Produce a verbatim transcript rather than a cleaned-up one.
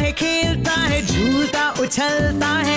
है, खेलता है, झूलता उछलता है।